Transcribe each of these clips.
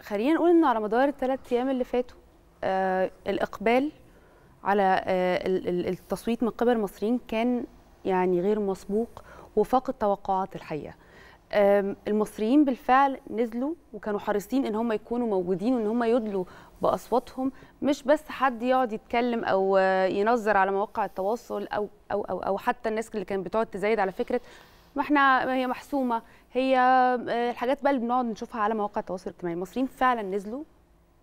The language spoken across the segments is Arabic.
خلينا نقول ان على مدار الثلاث ايام اللي فاتوا الاقبال على التصويت من قبل المصريين كان يعني غير مسبوق وفاق التوقعات الحقيقه. المصريين بالفعل نزلوا وكانوا حريصين ان هم يكونوا موجودين وان هم يدلوا باصواتهم، مش بس حد يقعد يتكلم او ينظر على مواقع التواصل او او او او حتى الناس اللي كانت بتقعد تزايد على فكره ما احنا هي محسومه، هي الحاجات بقى اللي بنقعد نشوفها على مواقع التواصل الاجتماعي. المصريين فعلا نزلوا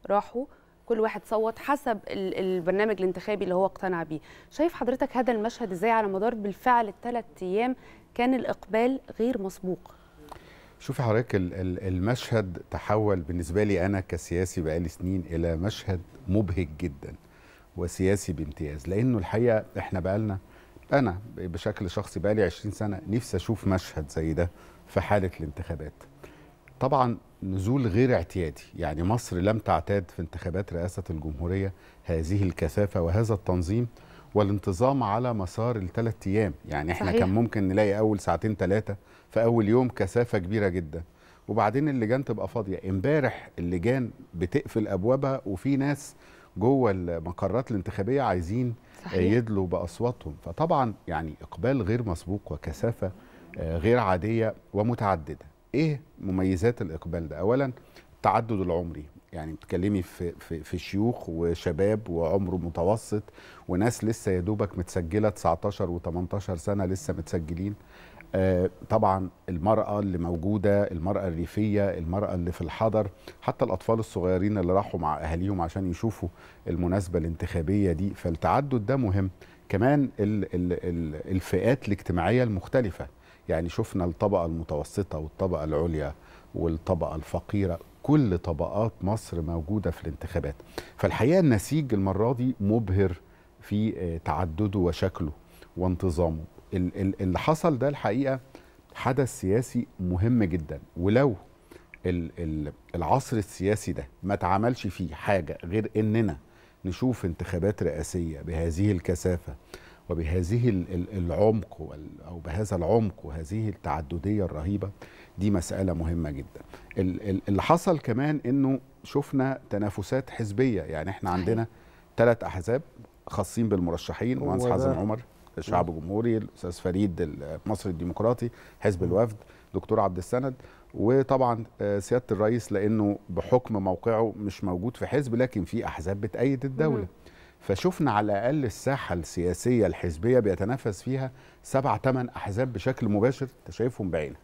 راحوا كل واحد صوت حسب البرنامج الانتخابي اللي هو اقتنع بيه. شايف حضرتك هذا المشهد ازاي على مدار بالفعل الثلاث ايام كان الاقبال غير مسبوق؟ شوفي حضرتك المشهد تحول بالنسبه لي انا كسياسي بقالي سنين الى مشهد مبهج جدا وسياسي بامتياز، لانه الحقيقه احنا بقالنا انا بشكل شخصي بقالي 20 سنه نفسي اشوف مشهد زي ده في حاله الانتخابات. طبعا نزول غير اعتيادي، يعني مصر لم تعتاد في انتخابات رئاسه الجمهوريه هذه الكثافه وهذا التنظيم والانتظام على مسار الثلاث ايام، يعني احنا صحيح. كان ممكن نلاقي اول ساعتين ثلاثه في اول يوم كثافه كبيره جدا، وبعدين اللجان تبقى فاضيه. امبارح اللجان بتقفل ابوابها وفي ناس جوه المقرات الانتخابيه عايزين صحيح. يدلوا باصواتهم، فطبعا يعني اقبال غير مسبوق وكثافه غير عاديه ومتعدده. ايه مميزات الاقبال ده؟ اولا التعدد العمري، يعني بتكلمي في شيوخ وشباب وعمره متوسط وناس لسه يا دوبك متسجله 19 و18 سنه لسه متسجلين. طبعا المراه اللي موجوده، المراه الريفيه، المراه اللي في الحضر، حتى الاطفال الصغيرين اللي راحوا مع اهاليهم عشان يشوفوا المناسبه الانتخابيه دي، فالتعدد ده مهم. كمان الفئات الاجتماعيه المختلفه، يعني شفنا الطبقه المتوسطه والطبقه العليا والطبقه الفقيره، كل طبقات مصر موجودة في الانتخابات. فالحقيقة النسيج المرة دي مبهر في تعدده وشكله وانتظامه. اللي حصل ده الحقيقة حدث سياسي مهم جدا، ولو العصر السياسي ده ما تعملش فيه حاجة غير اننا نشوف انتخابات رئاسية بهذه الكثافة وبهذه العمق أو بهذا العمق وهذه التعددية الرهيبة، دي مسألة مهمة جدا. اللي حصل كمان أنه شفنا تنافسات حزبية، يعني احنا عندنا ثلاث أحزاب خاصين بالمرشحين، مهندس حازم عمر الشعب الجمهوري، الأستاذ فريد المصري الديمقراطي حزب الوفد، دكتور عبد السند، وطبعا سيادة الرئيس لأنه بحكم موقعه مش موجود في حزب لكن في أحزاب بتأيد الدولة. فشفنا على الأقل الساحة السياسية الحزبية بيتنافس فيها 7-8 أحزاب بشكل مباشر، أنت شايفهم بعينك.